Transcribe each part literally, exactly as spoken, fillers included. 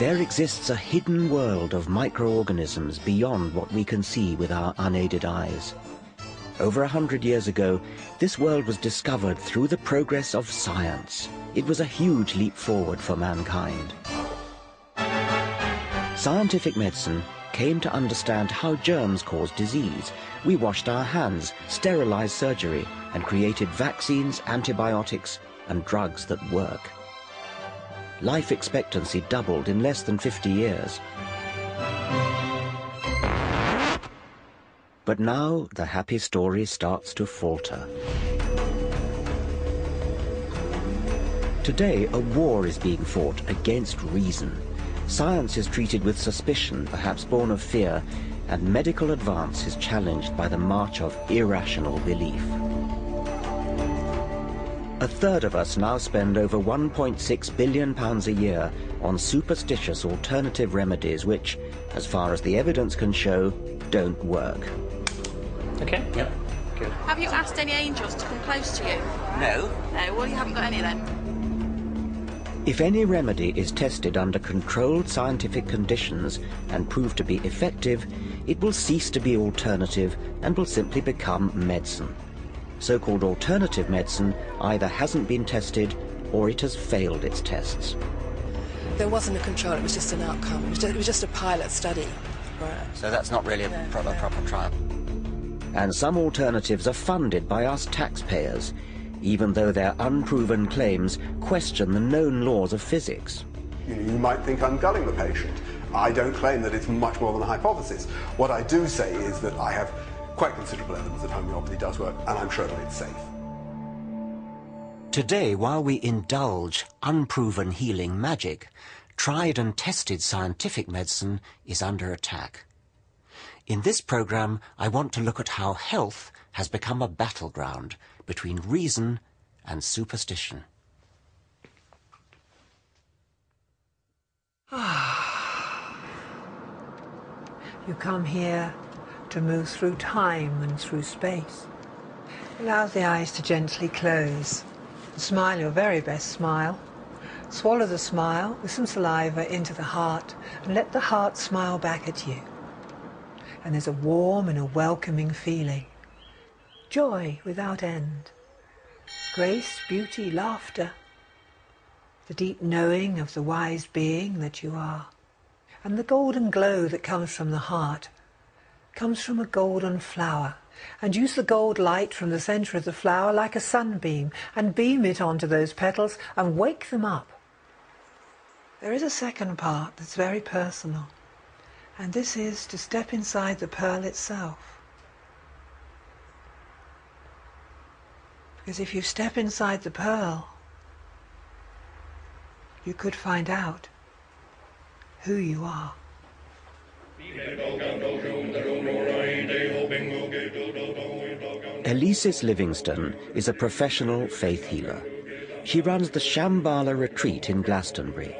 There exists a hidden world of microorganisms beyond what we can see with our unaided eyes. Over a hundred years ago, this world was discovered through the progress of science. It was a huge leap forward for mankind. Scientific medicine came to understand how germs cause disease. We washed our hands, sterilized surgery, and created vaccines, antibiotics, and drugs that work. Life expectancy doubled in less than fifty years. But now the happy story starts to falter. Today, a war is being fought against reason. Science is treated with suspicion, perhaps born of fear, and medical advance is challenged by the march of irrational belief. A third of us now spend over one point six billion pounds a year on superstitious alternative remedies which, as far as the evidence can show, don't work. Okay. Yep. Good. Have you asked any angels to come close to you? No. No, well, you haven't got any then. If any remedy is tested under controlled scientific conditions and proved to be effective, it will cease to be alternative and will simply become medicine. So-called alternative medicine either hasn't been tested or it has failed its tests. There wasn't a control, it was just an outcome. It was just, it was just a pilot study. Right. So that's not really a no, proper, no. proper trial. And some alternatives are funded by us taxpayers, even though their unproven claims question the known laws of physics. You know, you might think I'm gulling the patient. I don't claim that it's much more than a hypothesis. What I do say is that I have quite considerable evidence that homeopathy does work, and I'm sure that it's safe. Today, while we indulge unproven healing magic, tried and tested scientific medicine is under attack. In this programme, I want to look at how health has become a battleground between reason and superstition. You come here to move through time and through space. Allow the eyes to gently close. Smile your very best smile. Swallow the smile with some saliva into the heart and let the heart smile back at you. And there's a warm and a welcoming feeling. Joy without end. Grace, beauty, laughter. The deep knowing of the wise being that you are. And the golden glow that comes from the heart comes from a golden flower, and use the gold light from the centre of the flower like a sunbeam and beam it onto those petals and wake them up. There is a second part that's very personal, and this is to step inside the pearl itself. Because if you step inside the pearl, you could find out who you are. Elise Livingstone is a professional faith healer. She runs the Shambhala Retreat in Glastonbury.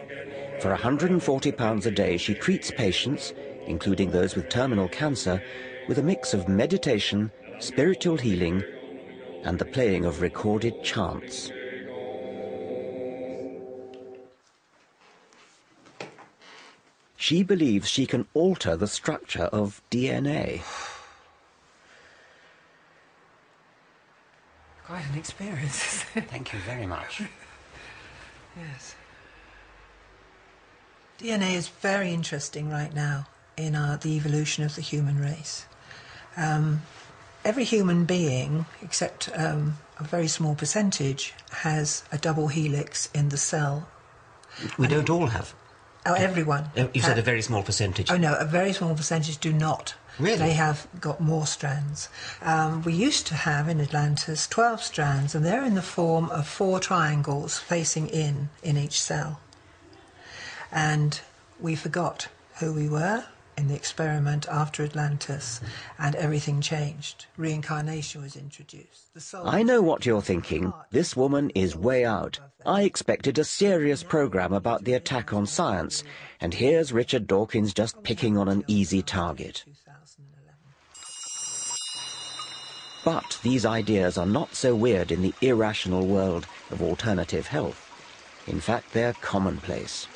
For one hundred and forty pounds a day, she treats patients, including those with terminal cancer, with a mix of meditation, spiritual healing, and the playing of recorded chants. She believes she can alter the structure of D N A. Quite an experience. Thank you very much. Yes. D N A is very interesting right now in our, the evolution of the human race. Um, every human being, except um, a very small percentage, has a double helix in the cell. We don't all have. Oh, everyone. You said uh, a very small percentage. Oh, no, a very small percentage do not. Really? They have got more strands. Um, we used to have, in Atlantis, twelve strands, and they're in the form of four triangles facing in, in each cell. And we forgot who we were in the experiment after Atlantis, and everything changed. Reincarnation was introduced. The soul I know what you're thinking. This woman is way out. I expected a serious programme about the attack on science, and here's Richard Dawkins just picking on an easy target. But these ideas are not so weird in the irrational world of alternative health. In fact, they're commonplace.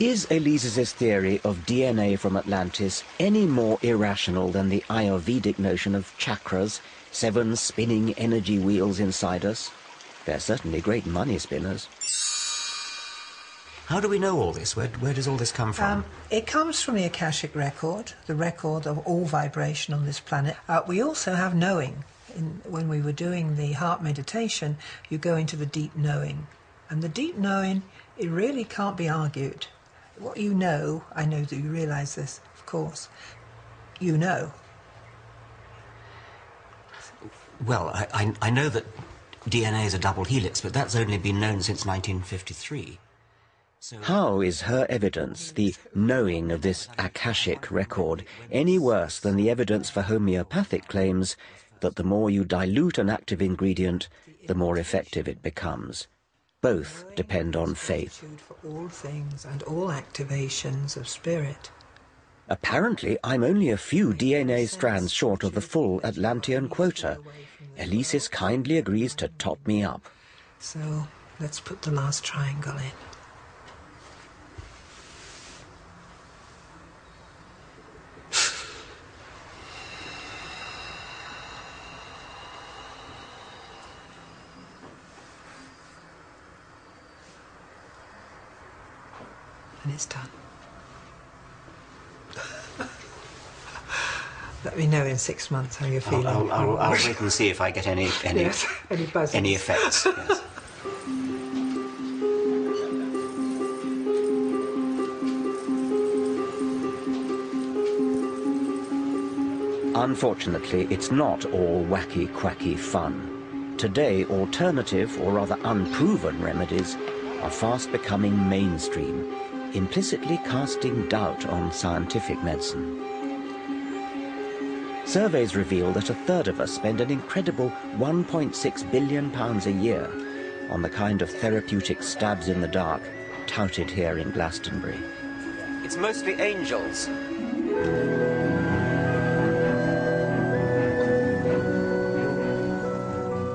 Is Elise's theory of D N A from Atlantis any more irrational than the Ayurvedic notion of chakras, seven spinning energy wheels inside us? They're certainly great money spinners. How do we know all this? Where, where does all this come from? Um, it comes from the Akashic Record, the record of all vibration on this planet. Uh, we also have knowing. In, when we were doing the heart meditation, you go into the deep knowing. And the deep knowing, it really can't be argued. What you know, I know that you realise this, of course, you know. Well, I, I, I know that D N A is a double helix, but that's only been known since nineteen fifty-three. So how is her evidence, the knowing of this Akashic record, any worse than the evidence for homeopathic claims that the more you dilute an active ingredient, the more effective it becomes? Both depend on faith. For all things and all activations of spirit. Apparently, I'm only a few D N A strands short of the full Atlantean quota. Elise kindly agrees to top me up. So, let's put the last triangle in. And it's done. Let me know in six months how you're feeling. I'll, I'll, I'll, I'll wait and see if I get any any, yes, any, any effects. Yes. Unfortunately, it's not all wacky, quacky fun. Today, alternative, or rather unproven, remedies are fast becoming mainstream, implicitly casting doubt on scientific medicine. Surveys reveal that a third of us spend an incredible one point six billion pounds a year on the kind of therapeutic stabs in the dark touted here in Glastonbury. It's mostly angels.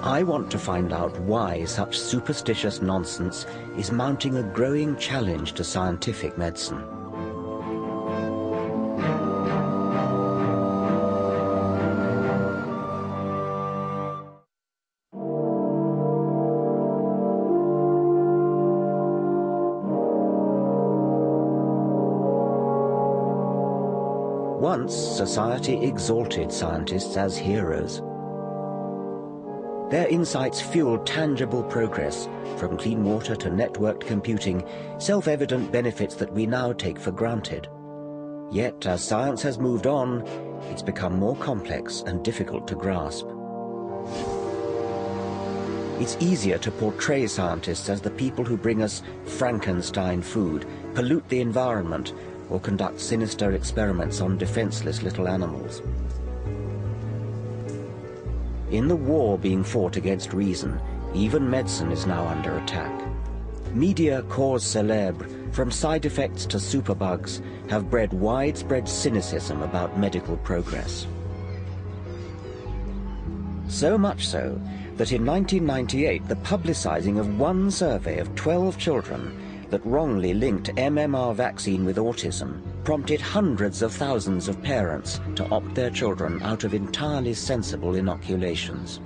I want to find out why such superstitious nonsense is mounting a growing challenge to scientific medicine. Once, society exalted scientists as heroes. Their insights fueled tangible progress, from clean water to networked computing, self-evident benefits that we now take for granted. Yet, as science has moved on, it's become more complex and difficult to grasp. It's easier to portray scientists as the people who bring us Frankenstein food, pollute the environment, or conduct sinister experiments on defenseless little animals. In the war being fought against reason, even medicine is now under attack. Media cause célèbre, from side effects to superbugs, have bred widespread cynicism about medical progress. So much so that in nineteen ninety-eight, the publicising of one survey of twelve children that wrongly linked M M R vaccine with autism prompted hundreds of thousands of parents to opt their children out of entirely sensible inoculations.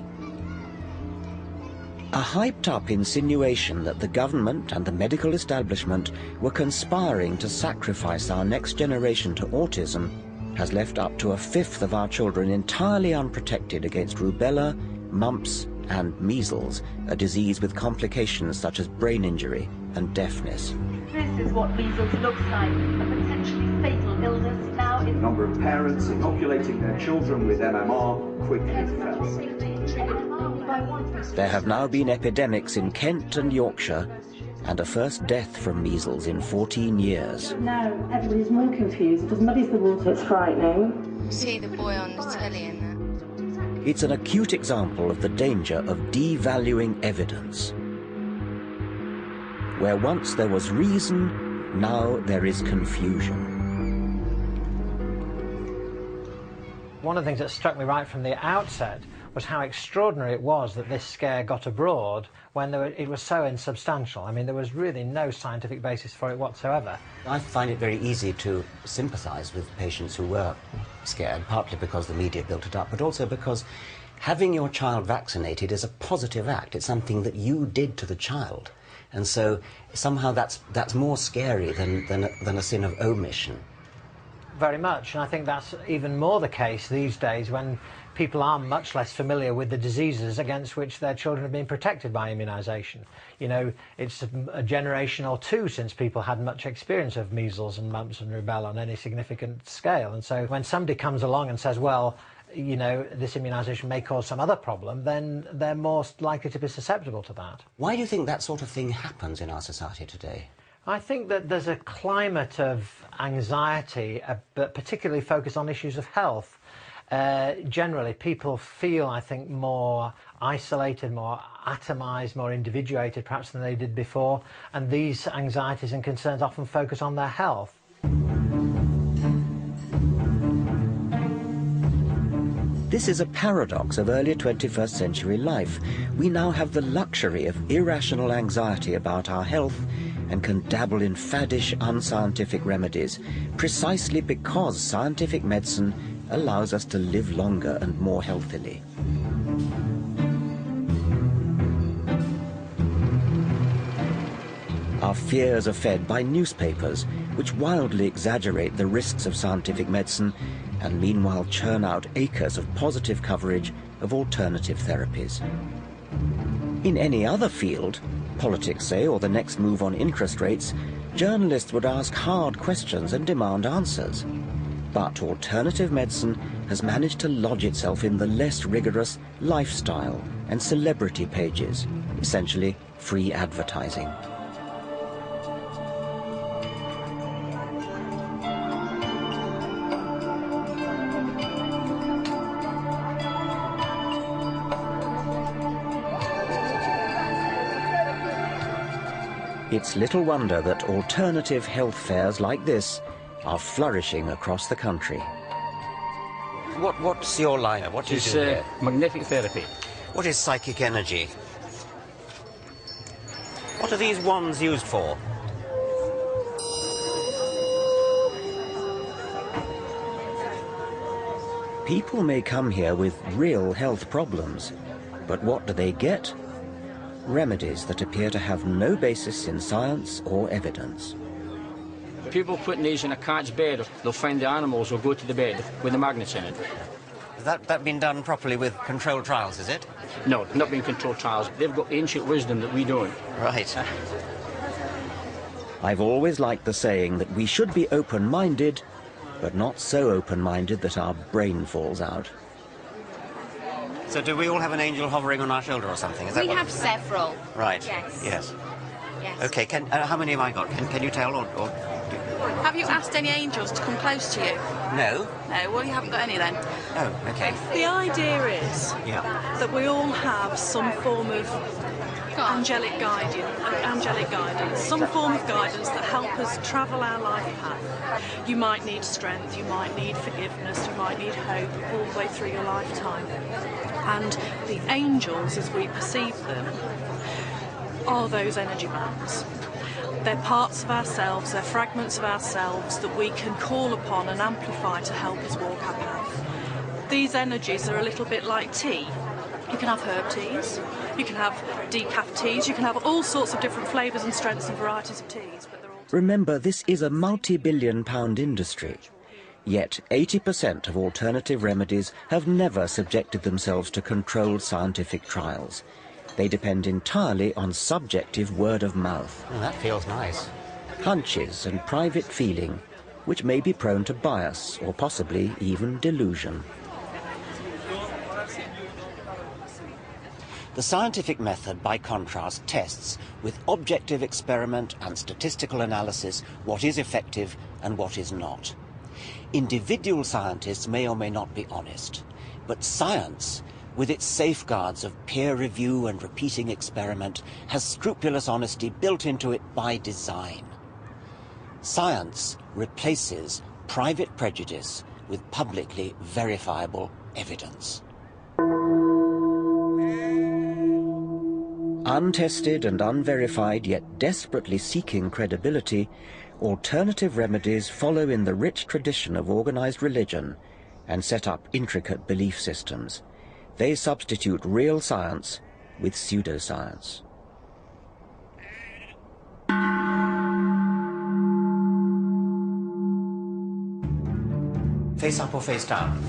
A hyped-up insinuation that the government and the medical establishment were conspiring to sacrifice our next generation to autism has left up to a fifth of our children entirely unprotected against rubella, mumps, and measles, a disease with complications such as brain injury and deafness. This is what measles looks like, a potentially fatal illness now. The number of parents inoculating their children with M M R quickly fell. There have now been epidemics in Kent and Yorkshire, and a first death from measles in fourteen years. Now everybody's more confused. It just muddies the water. It's frightening. See the boy on the telly in that. It's an acute example of the danger of devaluing evidence. Where once there was reason, now there is confusion. One of the things that struck me right from the outset was how extraordinary it was that this scare got abroad when there were, it was so insubstantial. I mean, there was really no scientific basis for it whatsoever. I find it very easy to sympathise with patients who were scared, partly because the media built it up, but also because having your child vaccinated is a positive act. It's something that you did to the child. And so somehow that's, that's more scary than, than, a, than a sin of omission. Very much, and I think that's even more the case these days when people are much less familiar with the diseases against which their children have been protected by immunisation. You know, it's a generation or two since people had much experience of measles and mumps and rubella on any significant scale. And so when somebody comes along and says, well, you know, this immunisation may cause some other problem, then they're more likely to be susceptible to that. Why do you think that sort of thing happens in our society today? I think that there's a climate of anxiety, uh, but particularly focused on issues of health. Uh, generally, people feel, I think, more isolated, more atomised, more individuated perhaps than they did before, and these anxieties and concerns often focus on their health. This is a paradox of early twenty-first century life. We now have the luxury of irrational anxiety about our health and can dabble in faddish, unscientific remedies, precisely because scientific medicine allows us to live longer and more healthily. Our fears are fed by newspapers, which wildly exaggerate the risks of scientific medicine and meanwhile churn out acres of positive coverage of alternative therapies. In any other field, politics, say, or the next move on interest rates, journalists would ask hard questions and demand answers. But alternative medicine has managed to lodge itself in the less rigorous lifestyle and celebrity pages, essentially free advertising. It's little wonder that alternative health fairs like this are flourishing across the country. What, what's your lineup? What do it's, you do here? Uh, magnetic therapy. What is psychic energy? What are these wands used for? People may come here with real health problems, but what do they get? Remedies that appear to have no basis in science or evidence. People putting these in a cat's bed, they'll find the animals will go to the bed with the magnets in it. Has that, that been done properly with controlled trials, is it? No, not been controlled trials. They've got the ancient wisdom that we don't. Right. I've always liked the saying that we should be open-minded, but not so open-minded that our brain falls out. So do we all have an angel hovering on our shoulder or something? Is that we have it? Several. Right. Yes. Yes. Yes. Okay. Can, uh, how many have I got? Can, can you tell? Or, or do... Have you asked any angels to come close to you? No. No. Well, you haven't got any then. Oh. Okay. The idea is yeah. that we all have some form of angelic guidance, angelic guidance, some form of guidance that helps us travel our life path. You might need strength. You might need forgiveness. You might need hope all the way through your lifetime. And the angels, as we perceive them, are those energy bands. They're parts of ourselves, they're fragments of ourselves that we can call upon and amplify to help us walk our path. These energies are a little bit like tea. You can have herb teas, you can have decaf teas, you can have all sorts of different flavours and strengths and varieties of teas. But they're all... Remember, this is a multi-billion pound industry. Yet eighty percent of alternative remedies have never subjected themselves to controlled scientific trials. They depend entirely on subjective word of mouth. Oh, that feels nice. Hunches and private feeling, which may be prone to bias or possibly even delusion. The scientific method, by contrast, tests with objective experiment and statistical analysis what is effective and what is not. Individual scientists may or may not be honest, but science, with its safeguards of peer review and repeating experiment, has scrupulous honesty built into it by design. Science replaces private prejudice with publicly verifiable evidence. Untested and unverified, yet desperately seeking credibility, alternative remedies follow in the rich tradition of organized religion and set up intricate belief systems. They substitute real science with pseudoscience. Face up or face down?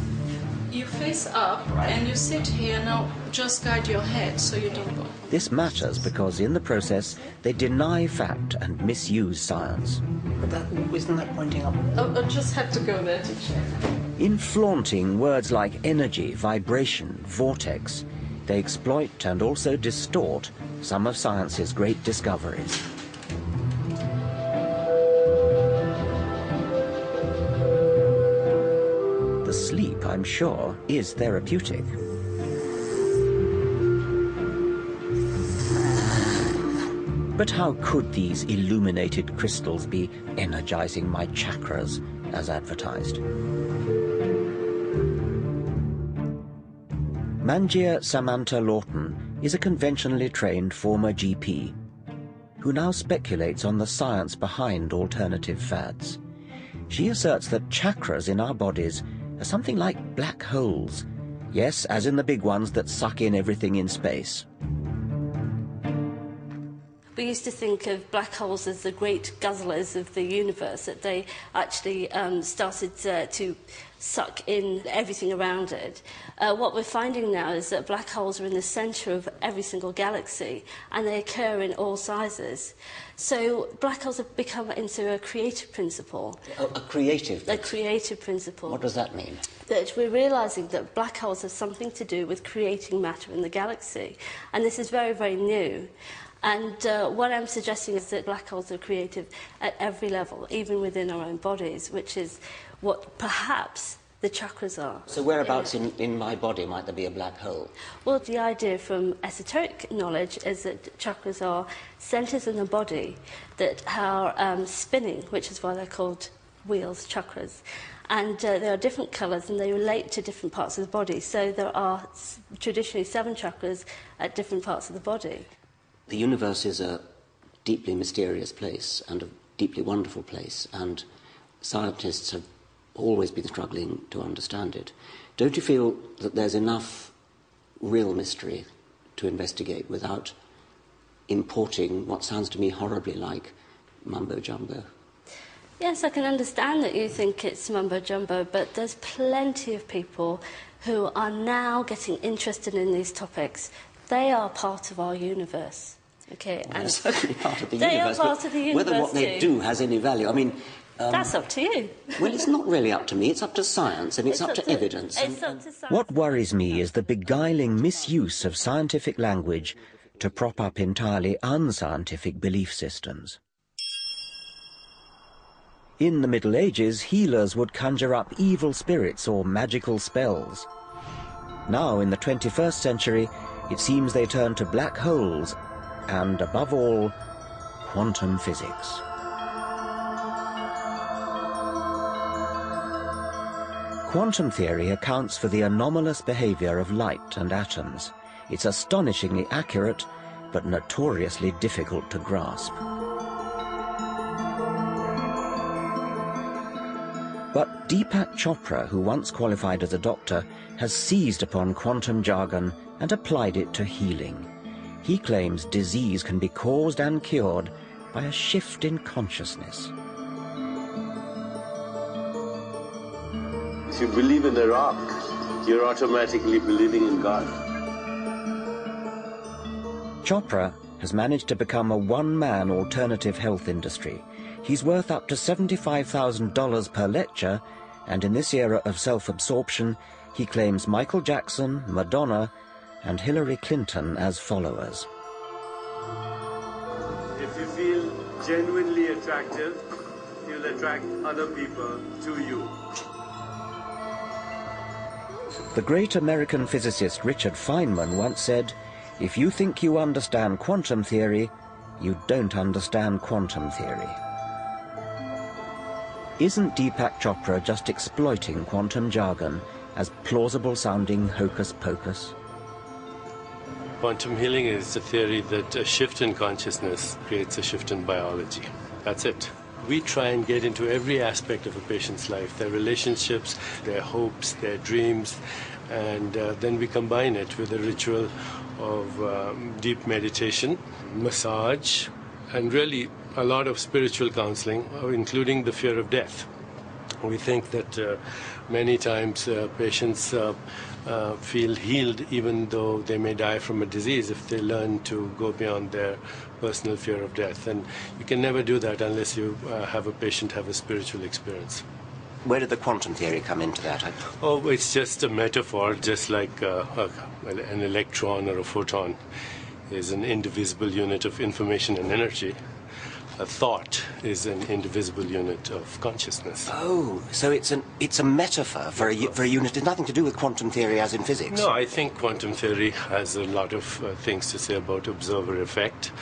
You face up, right, and you sit here. Now just guide your head so you don't go. This matters because in the process they deny fact and misuse science. But that, isn't that pointing up? I, I just had to go there to check. In flaunting words like energy, vibration, vortex, they exploit and also distort some of science's great discoveries. The sleep, I'm sure, is therapeutic. But how could these illuminated crystals be energizing my chakras as advertised? Manjir Samantha Lawton is a conventionally trained former G P who now speculates on the science behind alternative fads. She asserts that chakras in our bodies are something like black holes. Yes, as in the big ones that suck in everything in space. We used to think of black holes as the great guzzlers of the universe, that they actually um, started uh, to suck in everything around it. Uh, what we're finding now is that black holes are in the centre of every single galaxy, and they occur in all sizes. So black holes have become into a creative principle. A, a creative principle? A creative principle. What does that mean? That we're realising that black holes have something to do with creating matter in the galaxy, and this is very, very new. And uh, what I'm suggesting is that black holes are creative at every level, even within our own bodies, which is what perhaps the chakras are. So whereabouts in, in my body might there be a black hole? Well, the idea from esoteric knowledge is that chakras are centres in the body that are um, spinning, which is why they're called wheels, chakras. And uh, there are different colours and they relate to different parts of the body. So there are traditionally seven chakras at different parts of the body. The universe is a deeply mysterious place and a deeply wonderful place, and scientists have always been struggling to understand it. Don't you feel that there's enough real mystery to investigate without importing what sounds to me horribly like mumbo-jumbo? Yes, I can understand that you think it's mumbo-jumbo, but there's plenty of people who are now getting interested in these topics. They are part of our universe. Okay, well, and certainly part of the they universe, are part of the universe. Whether what they do has any value, I mean, um, that's up to you. Well, it's not really up to me. It's up to science, and it's, it's up, up to evidence. It's and, up to science. What worries me is the beguiling misuse of scientific language to prop up entirely unscientific belief systems. In the Middle Ages, healers would conjure up evil spirits or magical spells. Now, in the twenty-first century, it seems they turn to black holes and, above all, quantum physics. Quantum theory accounts for the anomalous behaviour of light and atoms. It's astonishingly accurate, but notoriously difficult to grasp. But Deepak Chopra, who once qualified as a doctor, has seized upon quantum jargon and applied it to healing. He claims disease can be caused and cured by a shift in consciousness. If you believe in a rock, you're automatically believing in God. Chopra has managed to become a one-man alternative health industry. He's worth up to seventy-five thousand dollars per lecture, and in this era of self-absorption, he claims Michael Jackson, Madonna, and Hillary Clinton as followers. If you feel genuinely attractive, you'll attract other people to you. The great American physicist Richard Feynman once said, "If you think you understand quantum theory, you don't understand quantum theory." Isn't Deepak Chopra just exploiting quantum jargon as plausible-sounding hocus-pocus? Quantum healing is a theory that a shift in consciousness creates a shift in biology. That's it. We try and get into every aspect of a patient's life, their relationships, their hopes, their dreams, and uh, then we combine it with a ritual of um, deep meditation, massage, and really a lot of spiritual counseling, including the fear of death. We think that uh, many times uh, patients uh, uh, feel healed even though they may die from a disease if they learn to go beyond their personal fear of death. And you can never do that unless you uh, have a patient have a spiritual experience. Where did the quantum theory come into that? Oh, it's just a metaphor, just like uh, a, an electron or a photon is an indivisible unit of information and energy. A thought is an indivisible unit of consciousness. Oh, so it's an it's a metaphor for a for a unit. It's nothing to do with quantum theory, as in physics. No, I think quantum theory has a lot of uh, things to say about observer effect.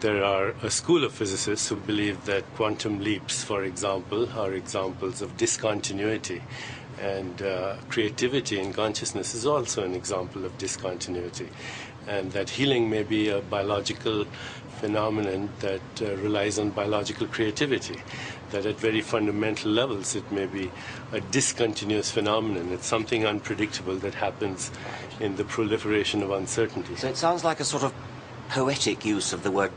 There are a school of physicists who believe that quantum leaps, for example, are examples of discontinuity, and uh, creativity in consciousness is also an example of discontinuity, and that healing may be a biological phenomenon that uh, relies on biological creativity, that at very fundamental levels it may be a discontinuous phenomenon. It's something unpredictable that happens in the proliferation of uncertainty. So it sounds like a sort of poetic use of the word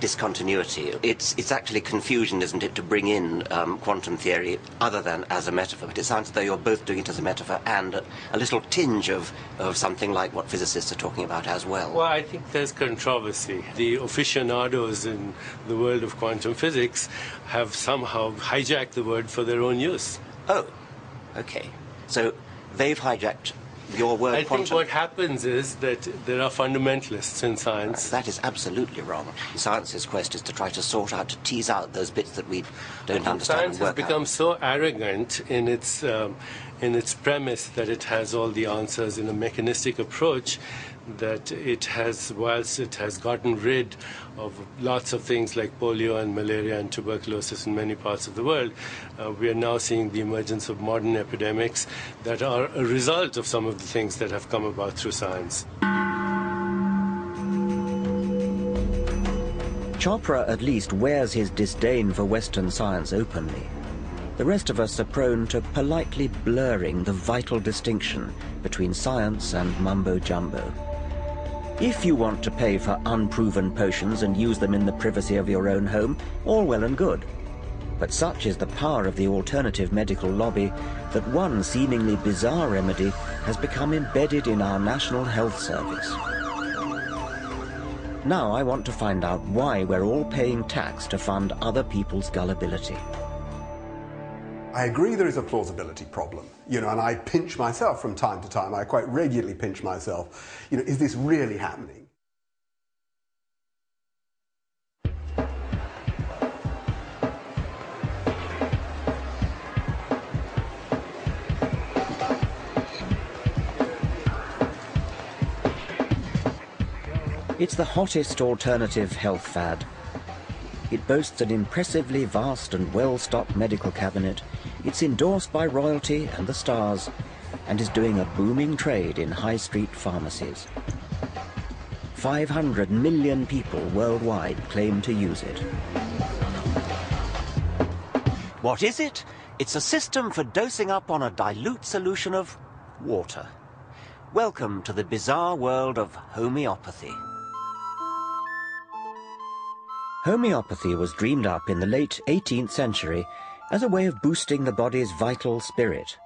discontinuity. It's, it's actually confusion, isn't it, to bring in um, quantum theory other than as a metaphor. But it sounds as though you're both doing it as a metaphor and a, a little tinge of, of something like what physicists are talking about as well. Well, I think there's controversy. The aficionados in the world of quantum physics have somehow hijacked the word for their own use. Oh, okay. So they've hijacked your word, I quantum. Think what happens is that there are fundamentalists in science. That is absolutely wrong. Science's quest is to try to sort out, to tease out those bits that we don't understand. Science has become out. so arrogant in its, um, in its premise that it has all the answers in a mechanistic approach, that it has, whilst it has gotten rid of lots of things like polio and malaria and tuberculosis in many parts of the world, uh, we are now seeing the emergence of modern epidemics that are a result of some of the things that have come about through science. Chopra at least wears his disdain for Western science openly. The rest of us are prone to politely blurring the vital distinction between science and mumbo-jumbo. If you want to pay for unproven potions and use them in the privacy of your own home, all well and good. But such is the power of the alternative medical lobby that one seemingly bizarre remedy has become embedded in our National Health Service. Now I want to find out why we're all paying tax to fund other people's gullibility. I agree there is a plausibility problem, you know, and I pinch myself from time to time. I quite regularly pinch myself, you know, is this really happening? It's the hottest alternative health fad. It boasts an impressively vast and well-stocked medical cabinet. It's endorsed by royalty and the stars, and is doing a booming trade in high street pharmacies. five hundred million people worldwide claim to use it. What is it? It's a system for dosing up on a dilute solution of water. Welcome to the bizarre world of homeopathy. Homeopathy was dreamed up in the late eighteenth century as a way of boosting the body's vital spirit,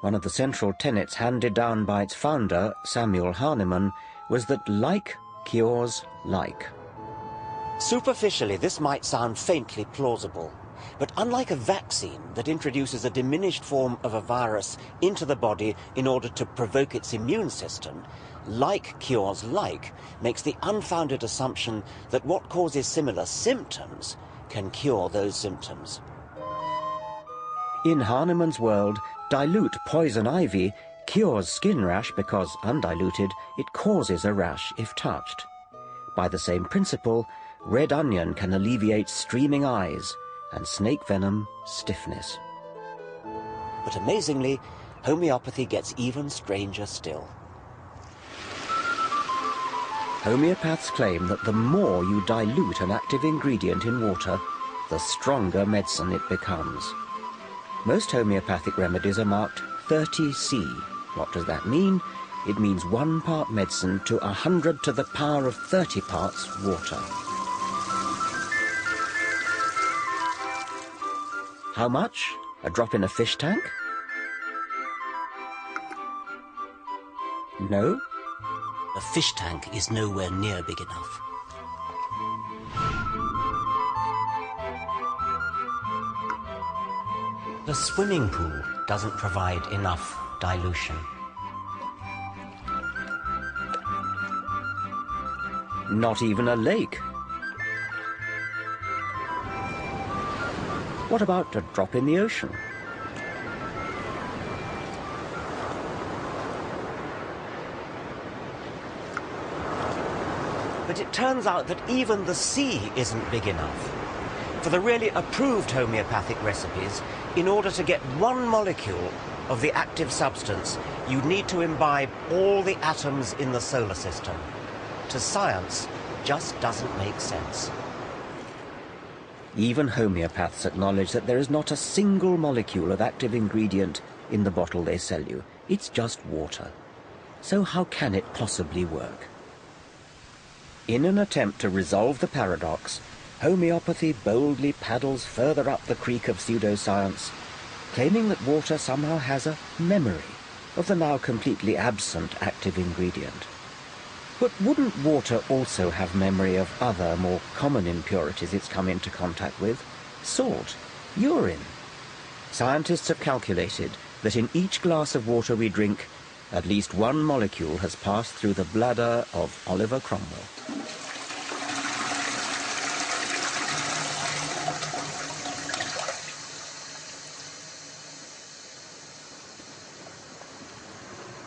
one of the central tenets handed down by its founder, Samuel Hahnemann, was that like cures like. Superficially, this might sound faintly plausible, but unlike a vaccine that introduces a diminished form of a virus into the body in order to provoke its immune system, like cures like makes the unfounded assumption that what causes similar symptoms can cure those symptoms. In Hahnemann's world, dilute poison ivy cures skin rash because, undiluted, it causes a rash if touched. By the same principle, red onion can alleviate streaming eyes and snake venom stiffness. But amazingly, homeopathy gets even stranger still. Homeopaths claim that the more you dilute an active ingredient in water, the stronger medicine it becomes. Most homeopathic remedies are marked thirty C. What does that mean? It means one part medicine to a hundred to the power of thirty parts water. How much? A drop in a fish tank? No. A fish tank is nowhere near big enough. The swimming pool doesn't provide enough dilution. Not even a lake. What about a drop in the ocean? But it turns out that even the sea isn't big enough. For the really approved homeopathic recipes, in order to get one molecule of the active substance, you need to imbibe all the atoms in the solar system. To science, just doesn't make sense. Even homeopaths acknowledge that there is not a single molecule of active ingredient in the bottle they sell you. It's just water. So how can it possibly work? In an attempt to resolve the paradox, homeopathy boldly paddles further up the creek of pseudoscience, claiming that water somehow has a memory of the now completely absent active ingredient. But wouldn't water also have memory of other, more common impurities it's come into contact with? Salt, urine. Scientists have calculated that in each glass of water we drink, at least one molecule has passed through the bladder of Oliver Cromwell.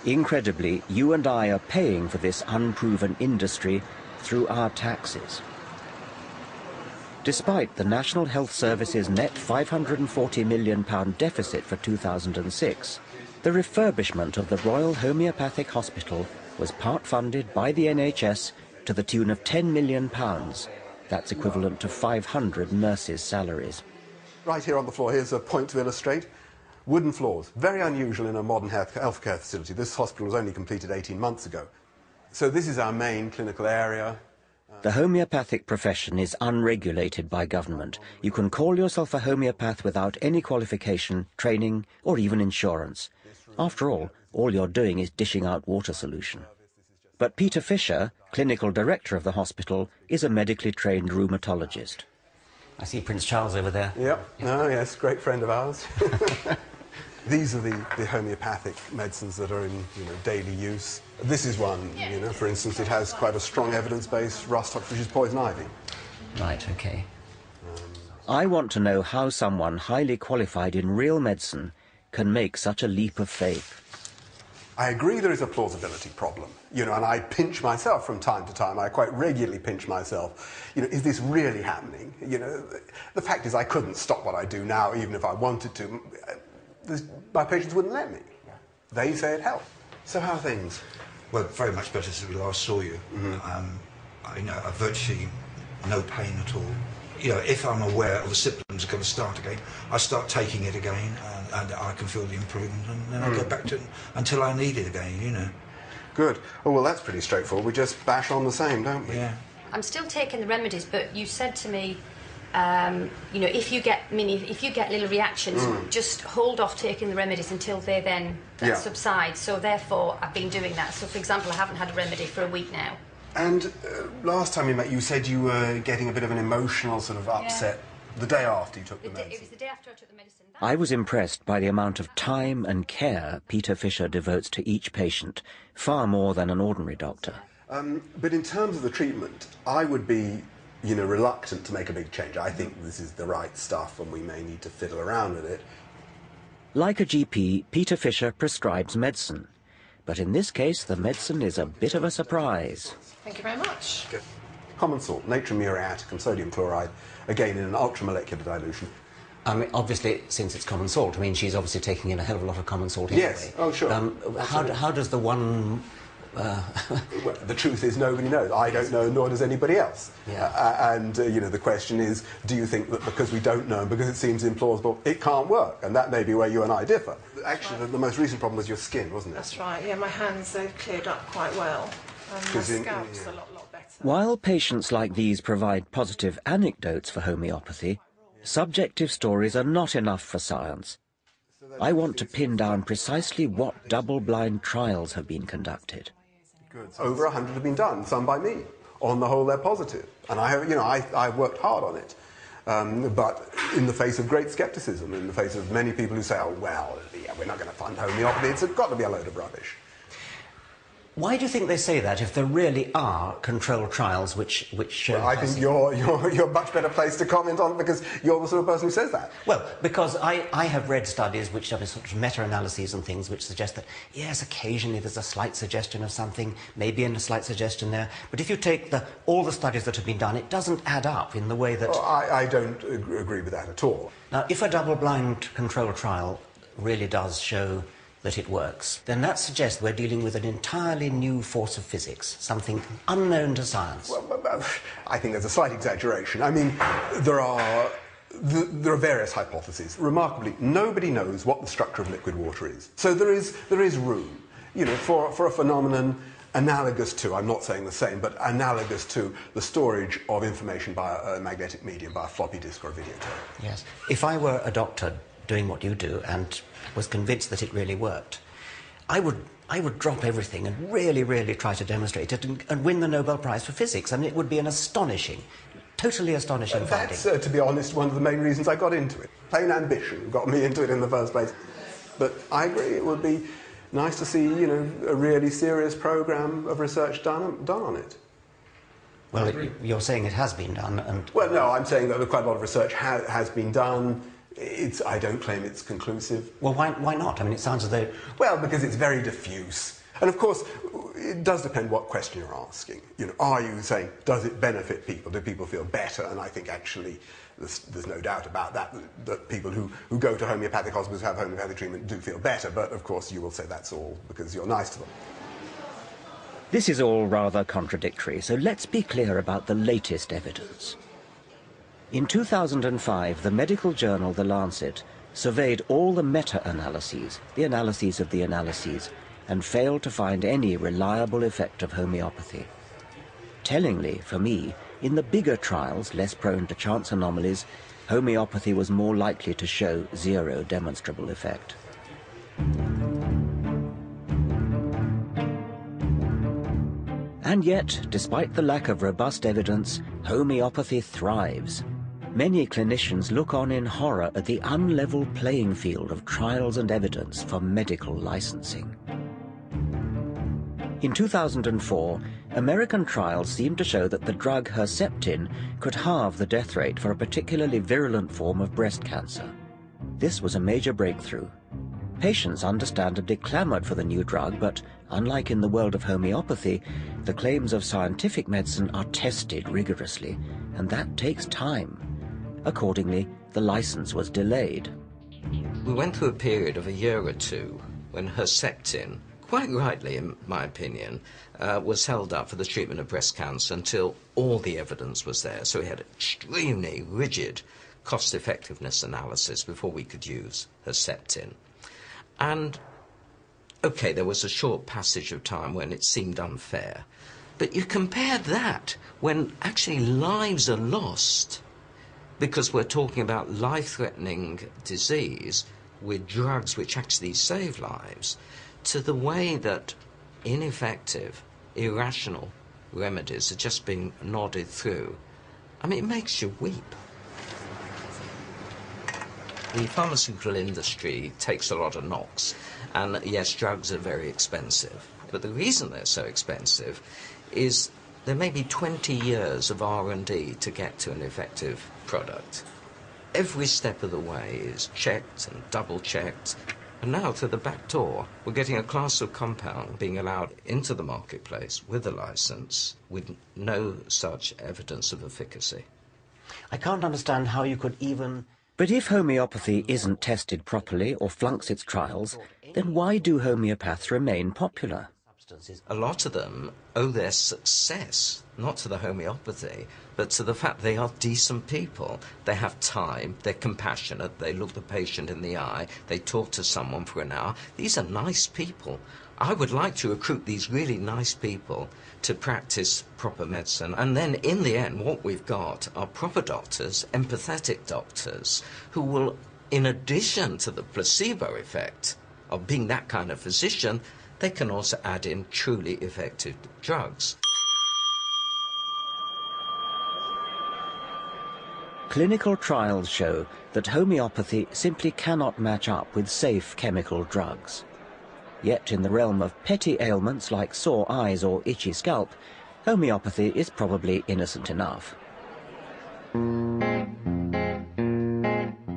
Incredibly, you and I are paying for this unproven industry through our taxes. Despite the National Health Service's net five hundred and forty million pounds deficit for two thousand and six, the refurbishment of the Royal Homeopathic Hospital was part-funded by the N H S to the tune of ten million pounds. That's equivalent to five hundred nurses' salaries. Right here on the floor, here's a point to illustrate. Wooden floors, very unusual in a modern healthcare facility. This hospital was only completed eighteen months ago. So this is our main clinical area. The homeopathic profession is unregulated by government. You can call yourself a homeopath without any qualification, training, or even insurance. After all, all you're doing is dishing out water solution. But Peter Fisher, clinical director of the hospital, is a medically trained rheumatologist. I see Prince Charles over there. Yep. Yeah. Oh, yes, great friend of ours. These are the, the homeopathic medicines that are in you know, daily use. This is one, you know, for instance, it has quite a strong evidence base, Rhus Tox, which is poison ivy. Right, okay. Um, I want to know how someone highly qualified in real medicine can make such a leap of faith. I agree there is a plausibility problem, you know, and I pinch myself from time to time. I quite regularly pinch myself. You know, is this really happening? You know, the fact is I couldn't stop what I do now, even if I wanted to. My patients wouldn't let me. They say it helped. So how are things? Well, very much better since we last saw you. Mm-hmm. um, I, you know, I've virtually no pain at all. You know, if I'm aware of the symptoms are going to start again, I start taking it again, and, and I can feel the improvement, and then I mm. go back to it until I need it again, you know. Good. Oh, well, that's pretty straightforward. We just bash on the same, don't we? Yeah. I'm still taking the remedies, but you said to me, um, you know, if you get mini, if you get little reactions, mm. just hold off taking the remedies until they then yeah. subside. So, therefore, I've been doing that. So, for example, I haven't had a remedy for a week now. And uh, last time we met, you said you were getting a bit of an emotional sort of upset yeah. the day after you took the medicine. It was the day after I took the medicine. I was impressed by the amount of time and care Peter Fisher devotes to each patient, far more than an ordinary doctor. Um, but in terms of the treatment, I would be, you know, reluctant to make a big change. I think this is the right stuff and we may need to fiddle around with it. Like a G P, Peter Fisher prescribes medicine. But in this case, the medicine is a bit of a surprise. Thank you very much. Good. Common salt, natrium muriaticum, sodium chloride, again in an ultramolecular dilution. I mean, obviously, since it's common salt, I mean, she's obviously taking in a hell of a lot of common salt anyway. Yes, oh, sure. Um, how, how does the one Uh, well, the truth is nobody knows. I don't know, nor does anybody else. Yeah. Uh, and, uh, you know, the question is, do you think that because we don't know, because it seems implausible, it can't work? And that may be where you and I differ. That's Actually, right. the, the most recent problem was your skin, wasn't it? That's right, yeah. My hands, they've cleared up quite well. And my scalp's in, yeah. a lot, lot better. While patients like these provide positive anecdotes for homeopathy, subjective stories are not enough for science. I want to pin down precisely what double-blind trials have been conducted. Over a hundred have been done, some by me. On the whole, they're positive, and I have, you know, I, I've worked hard on it. Um, but in the face of great scepticism, in the face of many people who say, "Oh well, yeah, we're not going to fund homeopathy. It's got to be a load of rubbish." Why do you think they say that if there really are controlled trials which... which well, I think you're, you're, you're much better placed to comment on because you're the sort of person who says that. Well, because I, I have read studies which are sort of meta-analyses and things which suggest that, yes, occasionally there's a slight suggestion of something, maybe in a slight suggestion there, but if you take the, all the studies that have been done, it doesn't add up in the way that... Well, I, I don't agree with that at all. Now, if a double-blind controlled trial really does show that it works, then that suggests we're dealing with an entirely new force of physics, something unknown to science. Well, I think there's a slight exaggeration. I mean, there are, there are various hypotheses. Remarkably, nobody knows what the structure of liquid water is. So there is, there is room, you know, for, for a phenomenon analogous to, I'm not saying the same, but analogous to the storage of information by a magnetic medium, by a floppy disk or a videotape. Yes. If I were a doctor doing what you do and was convinced that it really worked, I would, I would drop everything and really, really try to demonstrate it and, and win the Nobel Prize for Physics. I mean, it would be an astonishing, totally astonishing uh, finding. That's, uh, to be honest, one of the main reasons I got into it. Plain ambition got me into it in the first place. But I agree, it would be nice to see, you know, a really serious programme of research done, done on it. Well, it, you're saying it has been done. And well, no, I'm saying that quite a lot of research ha has been done. It's, I don't claim it's conclusive. Well, why, why not? I mean, it sounds as though... Well, because it's very diffuse. And, of course, it does depend what question you're asking. You know, are you saying, does it benefit people? Do people feel better? And I think, actually, there's, there's no doubt about that, that, that people who, who go to homeopathic hospitals who have homeopathic treatment do feel better. But, of course, you will say that's all because you're nice to them. This is all rather contradictory, so let's be clear about the latest evidence. In two thousand five, the medical journal The Lancet surveyed all the meta-analyses, the analyses of the analyses, and failed to find any reliable effect of homeopathy. Tellingly, for me, in the bigger trials, less prone to chance anomalies, homeopathy was more likely to show zero demonstrable effect. And yet, despite the lack of robust evidence, homeopathy thrives. Many clinicians look on in horror at the unlevel playing field of trials and evidence for medical licensing. In two thousand four, American trials seemed to show that the drug Herceptin could halve the death rate for a particularly virulent form of breast cancer. This was a major breakthrough. Patients understandably clamoured for the new drug, but unlike in the world of homeopathy, the claims of scientific medicine are tested rigorously, and that takes time. Accordingly, the license was delayed. We went through a period of a year or two when Herceptin, quite rightly in my opinion, uh, was held up for the treatment of breast cancer until all the evidence was there. So we had extremely rigid cost-effectiveness analysis before we could use Herceptin. And, okay, there was a short passage of time when it seemed unfair. But you compare that when actually lives are lost, because we're talking about life-threatening disease with drugs which actually save lives, to the way that ineffective, irrational remedies are just being nodded through. I mean, it makes you weep. The pharmaceutical industry takes a lot of knocks, and yes, drugs are very expensive. But the reason they're so expensive is there may be twenty years of R and D to get to an effective product. Every step of the way is checked and double-checked. And now, through the back door, we're getting a class of compound being allowed into the marketplace with a license with no such evidence of efficacy. I can't understand how you could even... But if homeopathy isn't tested properly or flunks its trials, then why do homeopaths remain popular? substances, a lot of them owe their success not to the homeopathy, but to the fact they are decent people. They have time, they're compassionate, they look the patient in the eye, they talk to someone for an hour. These are nice people. I would like to recruit these really nice people to practice proper medicine. And then in the end, what we've got are proper doctors, empathetic doctors, who will, in addition to the placebo effect of being that kind of physician, they can also add in truly effective drugs. Clinical trials show that homeopathy simply cannot match up with safe chemical drugs. Yet in the realm of petty ailments like sore eyes or itchy scalp, homeopathy is probably innocent enough.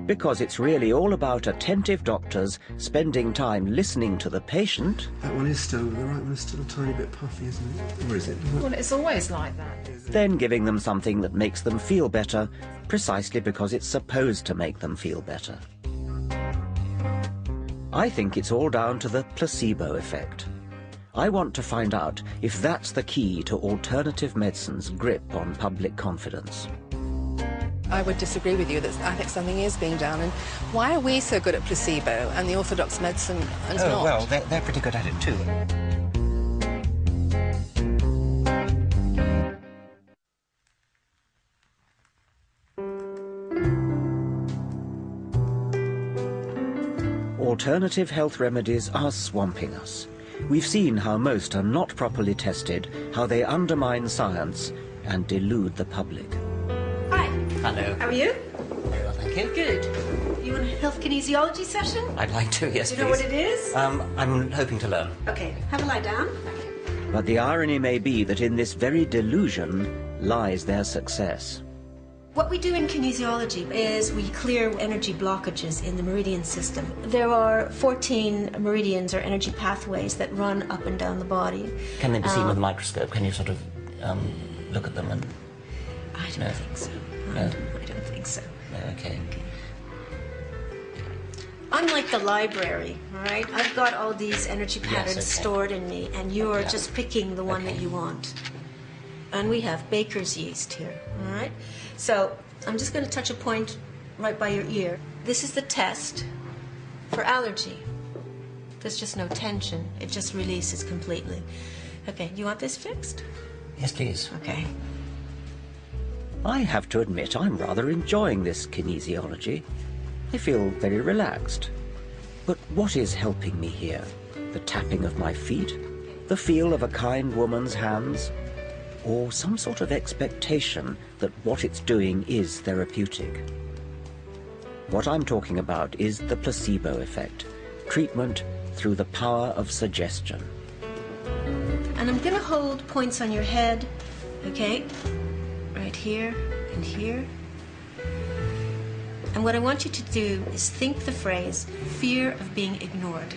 Because it's really all about attentive doctors spending time listening to the patient. That one is still, the right one is still a tiny bit puffy, isn't it? Or is it? Well, it's always like that. Then giving them something that makes them feel better, precisely because it's supposed to make them feel better. I think it's all down to the placebo effect. I want to find out if that's the key to alternative medicine's grip on public confidence. I would disagree with you that I think something is being done. And why are we so good at placebo and the orthodox medicine is oh, not? Oh, well, they're, they're pretty good at it too. Alternative health remedies are swamping us. We've seen how most are not properly tested, how they undermine science and delude the public. Hello. How are you? Very well, thank you. Good. You want a health kinesiology session? I'd like to, yes, please. Do you know what it is? Um, I'm hoping to learn. Okay, have a lie down. But the irony may be that in this very delusion lies their success. What we do in kinesiology is we clear energy blockages in the meridian system. There are fourteen meridians or energy pathways that run up and down the body. Can they be seen um, with a microscope? Can you sort of um, look at them and... I don't no. think so. No. I don't think so. No, okay. okay. I'm like the library, all right? I've got all these energy patterns yes, okay. stored in me, and you are yeah. just picking the one okay. that you want. And we have baker's yeast here, all right? So I'm just going to touch a point right by your ear. This is the test for allergy. There's just no tension. It just releases completely. Okay, you want this fixed? Yes, please. Okay. I have to admit, I'm rather enjoying this kinesiology. I feel very relaxed. But what is helping me here? The tapping of my feet? The feel of a kind woman's hands? Or some sort of expectation that what it's doing is therapeutic? What I'm talking about is the placebo effect, treatment through the power of suggestion. And I'm going to hold points on your head, okay? Right here and here. And what I want you to do is think the phrase, fear of being ignored.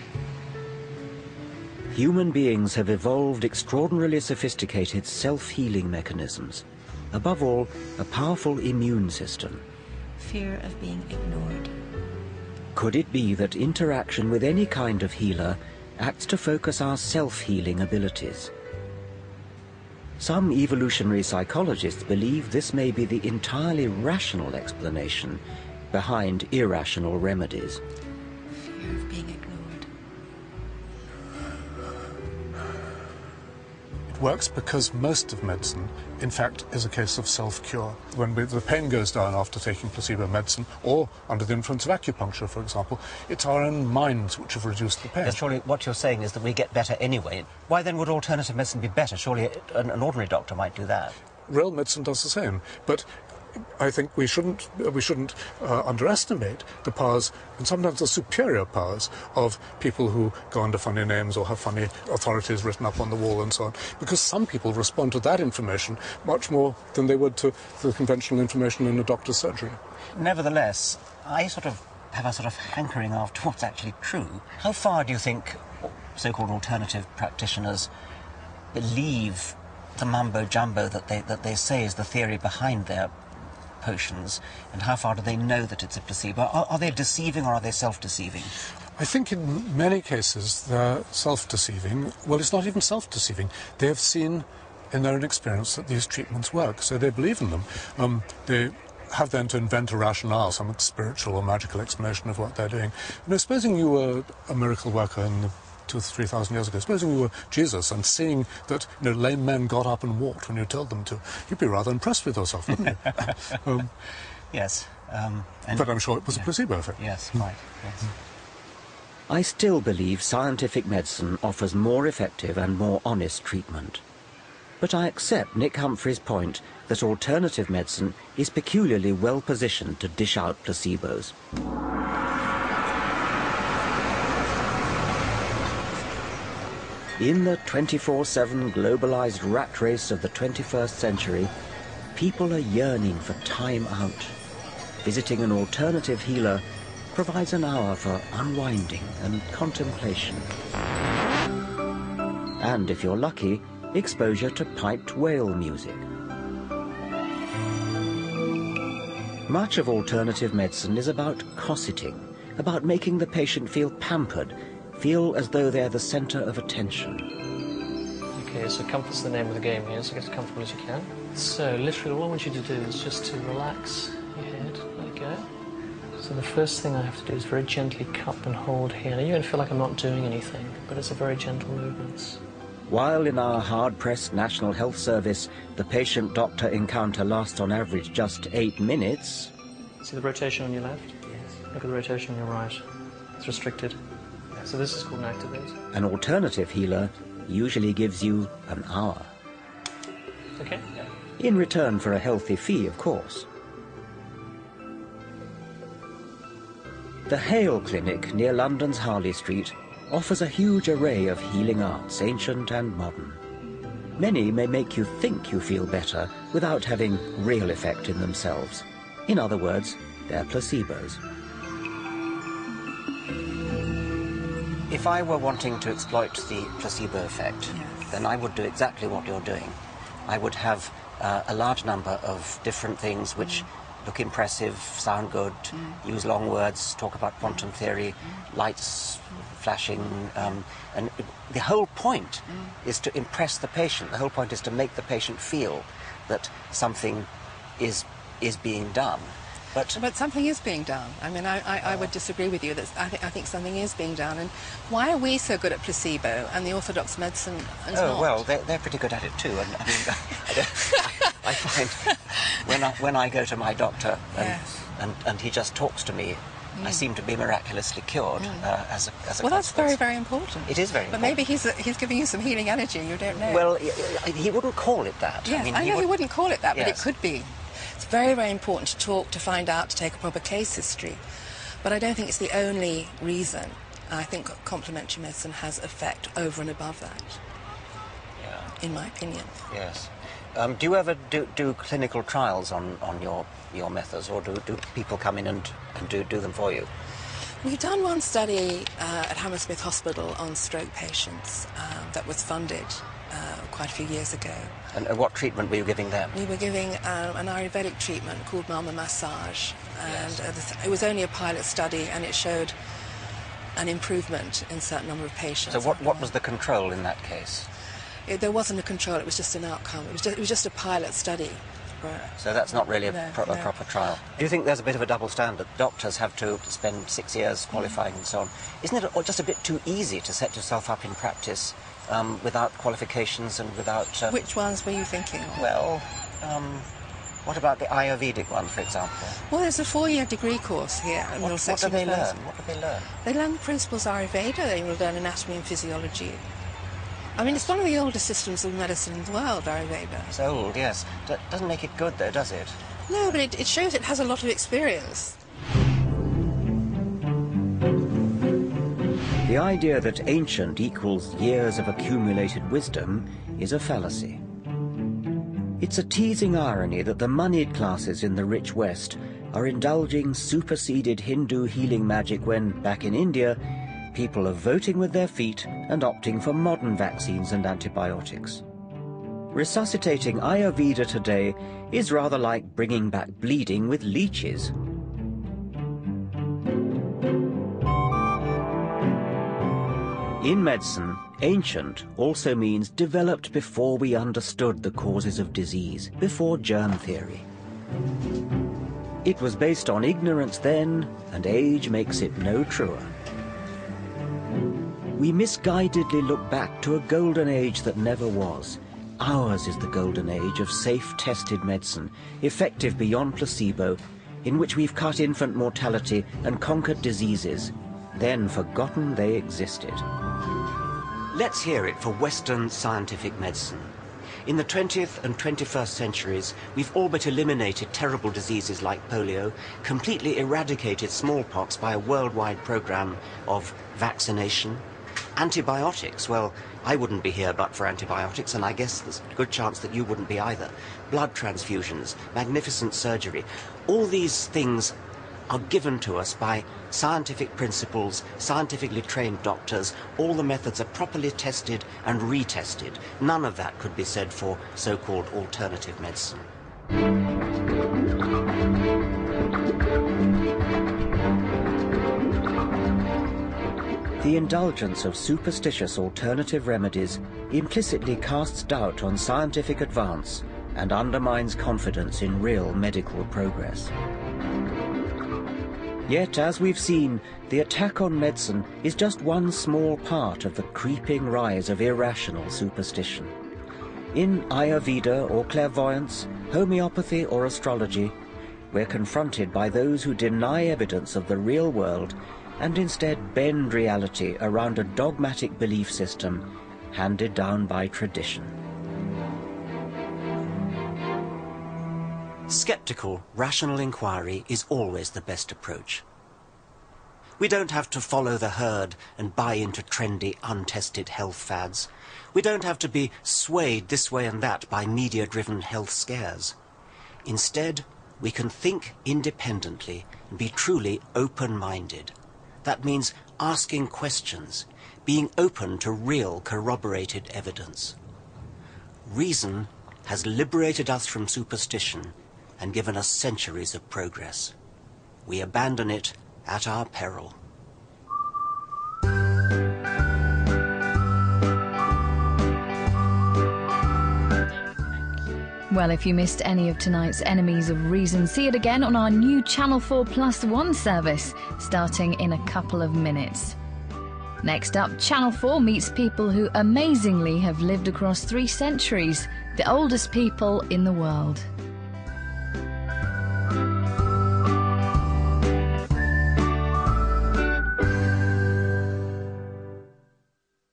Human beings have evolved extraordinarily sophisticated self-healing mechanisms. Above all, a powerful immune system. Fear of being ignored. Could it be that interaction with any kind of healer acts to focus our self-healing abilities? Some evolutionary psychologists believe this may be the entirely rational explanation behind irrational remedies. Fear of being ignored. It works because most of medicine, in fact, is a case of self-cure. When we, the pain goes down after taking placebo medicine, or under the influence of acupuncture, for example, it's our own minds which have reduced the pain. Yes, surely what you're saying is that we get better anyway. Why then would alternative medicine be better? Surely an, an ordinary doctor might do that. Real medicine does the same, but I think we shouldn't, we shouldn't uh, underestimate the powers, and sometimes the superior powers, of people who go under funny names or have funny authorities written up on the wall and so on, because some people respond to that information much more than they would to the conventional information in a doctor's surgery. Nevertheless, I sort of have a sort of hankering after what's actually true. How far do you think so-called alternative practitioners believe the mumbo-jumbo that they, that they say is the theory behind their potions, and how far do they know that it's a placebo? Are, are they deceiving or are they self-deceiving? I think in many cases they're self-deceiving. Well, it's not even self-deceiving. They have seen in their own experience that these treatments work, so they believe in them. Um, they have then to invent a rationale, some spiritual or magical explanation of what they're doing. You know, supposing you were a miracle worker in the two or three thousand years ago, supposing you were Jesus and seeing that, you know, lame men got up and walked when you told them to, you'd be rather impressed with yourself, wouldn't you? um, yes. Um, and but I'm sure it was yeah. a placebo effect. Yes, right. Yes. I still believe scientific medicine offers more effective and more honest treatment. But I accept Nick Humphrey's point that alternative medicine is peculiarly well positioned to dish out placebos. In the twenty-four seven globalized rat race of the twenty-first century, people are yearning for time out. Visiting an alternative healer provides an hour for unwinding and contemplation. And if you're lucky, exposure to piped whale music. Much of alternative medicine is about cosseting, about making the patient feel pampered, feel as though they're the centre of attention. Okay, so comfort's the name of the game here, so get as comfortable as you can. So literally all I want you to do is just to relax your head, let go. So the first thing I have to do is very gently cup and hold here. Now you're going to feel like I'm not doing anything, but it's a very gentle movement. While in our hard-pressed National Health Service, the patient-doctor encounter lasts on average just eight minutes. See the rotation on your left? Yes. Look at the rotation on your right. It's restricted. So this is called an activate. An alternative healer usually gives you an hour. Okay. Yeah. In return for a healthy fee, of course. The Hale Clinic near London's Harley Street offers a huge array of healing arts, ancient and modern. Many may make you think you feel better without having real effect in themselves. In other words, they're placebos. If I were wanting to exploit the placebo effect, yes. then I would do exactly what you're doing. I would have uh, a large number of different things which mm. look impressive, sound good, mm. use long words, talk about quantum theory, mm. lights flashing, um, and the whole point mm. is to impress the patient. The whole point is to make the patient feel that something is, is being done. But, but something is being done. I mean, I, I, I would disagree with you. That I, th I think something is being done. And why are we so good at placebo and the orthodox medicine is oh, not? Oh, well, they're, they're pretty good at it, too. And I, mean, I, I, I find when I, when I go to my doctor and, yes. and, and he just talks to me, mm. I seem to be miraculously cured mm. uh, as a, as a well, that's very, very important. It is very important. But maybe he's, a, he's giving you some healing energy and you don't know. Well, he, he wouldn't call it that. Yes, I, mean, I he know would, he wouldn't call it that, yes. but it could be. It's very, very important to talk, to find out, to take a proper case history. But I don't think it's the only reason. I think complementary medicine has effect over and above that, yeah. in my opinion. Yes. Um, do you ever do, do clinical trials on, on your, your methods, or do, do people come in and, and do, do them for you? We've done one study uh, at Hammersmith Hospital on stroke patients um, that was funded uh, quite a few years ago. And uh, what treatment were you giving them? We were giving um, an Ayurvedic treatment called Marma Massage. And yes. uh, this, it was only a pilot study, and it showed an improvement in a certain number of patients. So what, what was the control in that case? It, there wasn't a control, it was just an outcome. It was just, it was just a pilot study. So that's not really a, no, pro no. a proper trial. Do you think there's a bit of a double standard? Doctors have to spend six years qualifying mm. and so on. Isn't it just a bit too easy to set yourself up in practice um, without qualifications and without... Um, Which ones were you thinking? Well, um, what about the Ayurvedic one, for example? Well, there's a four-year degree course here. And what, what do they learn? What do they learn? They learn the principles of Ayurveda. They will learn anatomy and physiology. I mean, it's one of the oldest systems of medicine in the world, Ayurveda. It's old, yes. That doesn't make it good, though, does it? No, but it, it shows it has a lot of experience. The idea that ancient equals years of accumulated wisdom is a fallacy. It's a teasing irony that the moneyed classes in the rich West are indulging superseded Hindu healing magic when, back in India, people are voting with their feet and opting for modern vaccines and antibiotics. Resuscitating Ayurveda today is rather like bringing back bleeding with leeches. In medicine, ancient also means developed before we understood the causes of disease, before germ theory. It was based on ignorance then, and age makes it no truer. We misguidedly look back to a golden age that never was. Ours is the golden age of safe, tested medicine, effective beyond placebo, in which we've cut infant mortality and conquered diseases, then forgotten they existed. Let's hear it for Western scientific medicine. In the twentieth and twenty-first centuries, we've all but eliminated terrible diseases like polio, completely eradicated smallpox by a worldwide program of vaccination. Antibiotics, well, I wouldn't be here but for antibiotics, and I guess there's a good chance that you wouldn't be either. Blood transfusions, magnificent surgery, all these things are given to us by scientific principles, scientifically trained doctors. All the methods are properly tested and retested. None of that could be said for so-called alternative medicine. The indulgence of superstitious alternative remedies implicitly casts doubt on scientific advance and undermines confidence in real medical progress. Yet, as we've seen, the attack on medicine is just one small part of the creeping rise of irrational superstition. In Ayurveda or clairvoyance, homeopathy or astrology, we're confronted by those who deny evidence of the real world and instead bend reality around a dogmatic belief system handed down by tradition. Skeptical, rational inquiry is always the best approach. We don't have to follow the herd and buy into trendy, untested health fads. We don't have to be swayed this way and that by media-driven health scares. Instead, we can think independently and be truly open-minded. That means asking questions, being open to real corroborated evidence. Reason has liberated us from superstition and given us centuries of progress. We abandon it at our peril. Well, if you missed any of tonight's Enemies of Reason, see it again on our new Channel four Plus One service, starting in a couple of minutes. Next up, Channel four meets people who amazingly have lived across three centuries, the oldest people in the world.